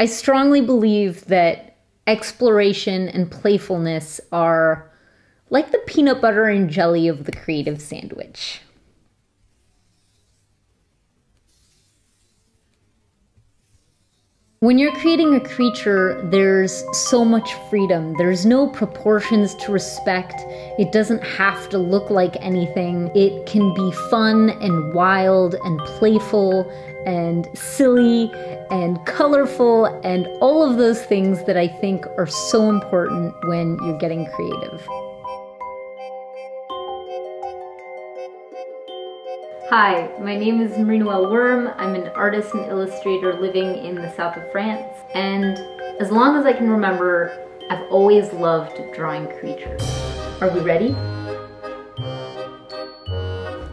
I strongly believe that exploration and playfulness are like the peanut butter and jelly of the creative sandwich. When you're creating a creature, there's so much freedom. There's no proportions to respect. It doesn't have to look like anything. It can be fun and wild and playful and silly and colorful and all of those things that I think are so important when you're getting creative. Hi, my name is Marie-Noëlle Wurm. I'm an artist and illustrator living in the south of France. And as long as I can remember, I've always loved drawing creatures. Are we ready?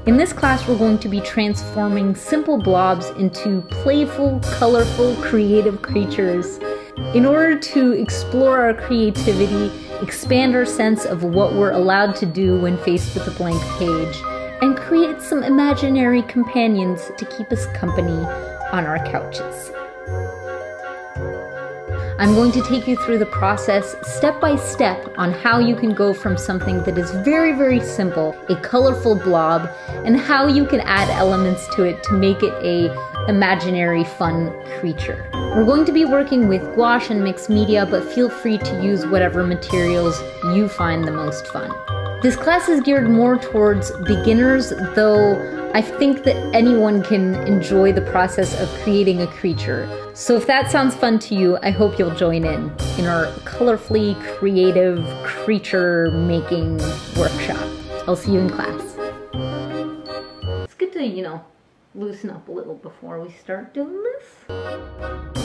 In this class, we're going to be transforming simple blobs into playful, colorful, creative creatures. In order to explore our creativity, expand our sense of what we're allowed to do when faced with a blank page, and create some imaginary companions to keep us company on our couches. I'm going to take you through the process step by step on how you can go from something that is very, very simple, a colorful blob, and how you can add elements to it to make it an imaginary fun creature. We're going to be working with gouache and mixed media, but feel free to use whatever materials you find the most fun. This class is geared more towards beginners, though I think that anyone can enjoy the process of creating a creature. So if that sounds fun to you, I hope you'll join in our colorfully creative creature making workshop. I'll see you in class. It's good to, loosen up a little before we start doing this.